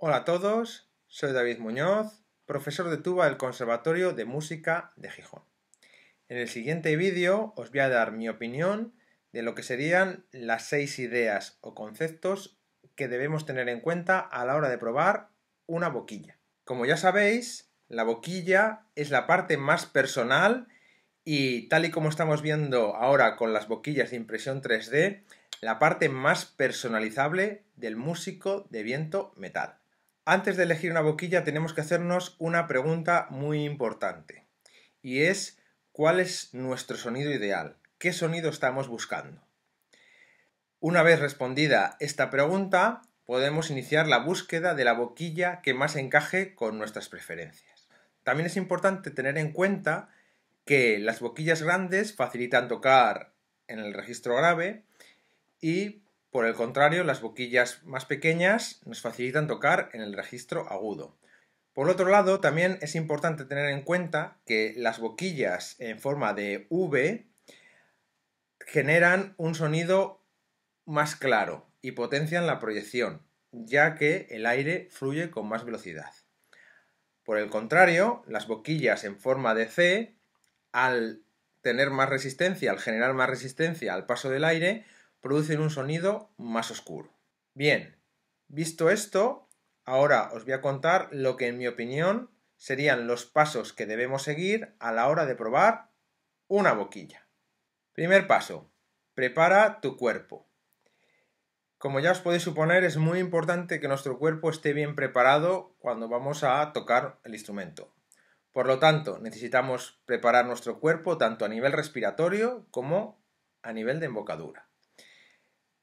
Hola a todos, soy David Muñoz, profesor de tuba del Conservatorio de Música de Gijón. En el siguiente vídeo os voy a dar mi opinión de lo que serían las 6 ideas o conceptos que debemos tener en cuenta a la hora de probar una boquilla. Como ya sabéis, la boquilla es la parte más personal y tal y como estamos viendo ahora con las boquillas de impresión 3D, la parte más personalizable del músico de viento metal. Antes de elegir una boquilla tenemos que hacernos una pregunta muy importante y es ¿cuál es nuestro sonido ideal? ¿Qué sonido estamos buscando? Una vez respondida esta pregunta podemos iniciar la búsqueda de la boquilla que más encaje con nuestras preferencias. También es importante tener en cuenta que las boquillas grandes facilitan tocar en el registro grave y por el contrario, las boquillas más pequeñas nos facilitan tocar en el registro agudo. Por otro lado, también es importante tener en cuenta que las boquillas en forma de V generan un sonido más claro y potencian la proyección, ya que el aire fluye con más velocidad. Por el contrario, las boquillas en forma de C, al tener más resistencia, al generar más resistencia al paso del aire, producen un sonido más oscuro. Bien, visto esto, ahora os voy a contar lo que en mi opinión serían los pasos que debemos seguir a la hora de probar una boquilla. Primer paso, prepara tu cuerpo. Como ya os podéis suponer, es muy importante que nuestro cuerpo esté bien preparado cuando vamos a tocar el instrumento. Por lo tanto, necesitamos preparar nuestro cuerpo tanto a nivel respiratorio como a nivel de embocadura.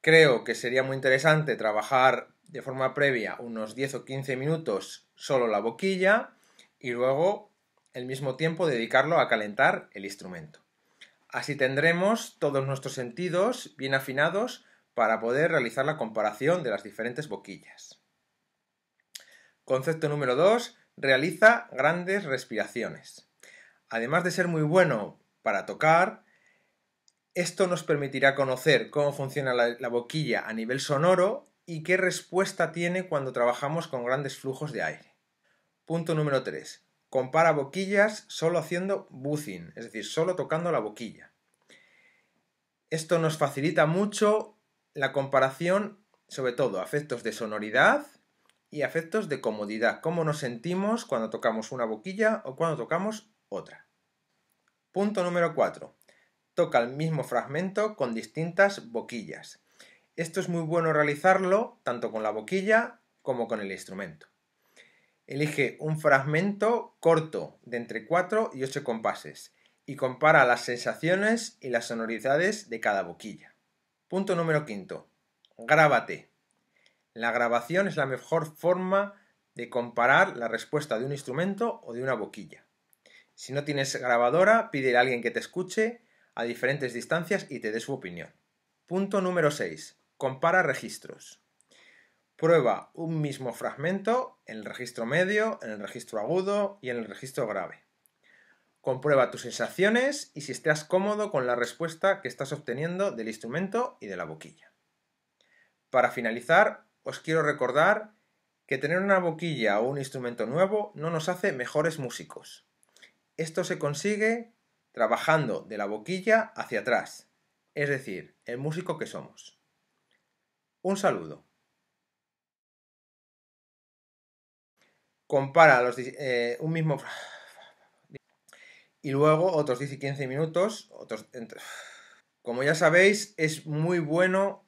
Creo que sería muy interesante trabajar de forma previa unos 10 o 15 minutos solo la boquilla y luego el mismo tiempo dedicarlo a calentar el instrumento. Así tendremos todos nuestros sentidos bien afinados para poder realizar la comparación de las diferentes boquillas. Concepto número 2. Realiza grandes respiraciones. Además de ser muy bueno para tocar, esto nos permitirá conocer cómo funciona la boquilla a nivel sonoro y qué respuesta tiene cuando trabajamos con grandes flujos de aire. Punto número 3. Compara boquillas solo haciendo buzzing, es decir, solo tocando la boquilla. Esto nos facilita mucho la comparación, sobre todo a efectos de sonoridad y a efectos de comodidad, cómo nos sentimos cuando tocamos una boquilla o cuando tocamos otra. Punto número 4. Toca el mismo fragmento con distintas boquillas. Esto es muy bueno realizarlo tanto con la boquilla como con el instrumento. Elige un fragmento corto de entre 4 y 8 compases y compara las sensaciones y las sonoridades de cada boquilla. Punto número 5. Grábate. La grabación es la mejor forma de comparar la respuesta de un instrumento o de una boquilla. Si no tienes grabadora, pídele a alguien que te escuche a diferentes distancias y te dé su opinión. Punto número 6. Compara registros. Prueba un mismo fragmento en el registro medio, en el registro agudo y en el registro grave. Comprueba tus sensaciones y si estás cómodo con la respuesta que estás obteniendo del instrumento y de la boquilla. Para finalizar, os quiero recordar que tener una boquilla o un instrumento nuevo no nos hace mejores músicos. Esto se consigue trabajando de la boquilla hacia atrás, es decir, el músico que somos. Un saludo. Compara un mismo y luego otros 10 y 15 minutos. Como ya sabéis, es muy bueno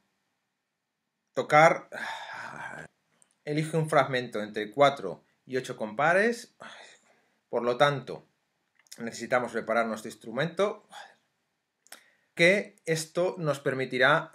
tocar. Elige un fragmento entre 4 y 8 compares. Por lo tanto, necesitamos preparar nuestro instrumento, que esto nos permitirá...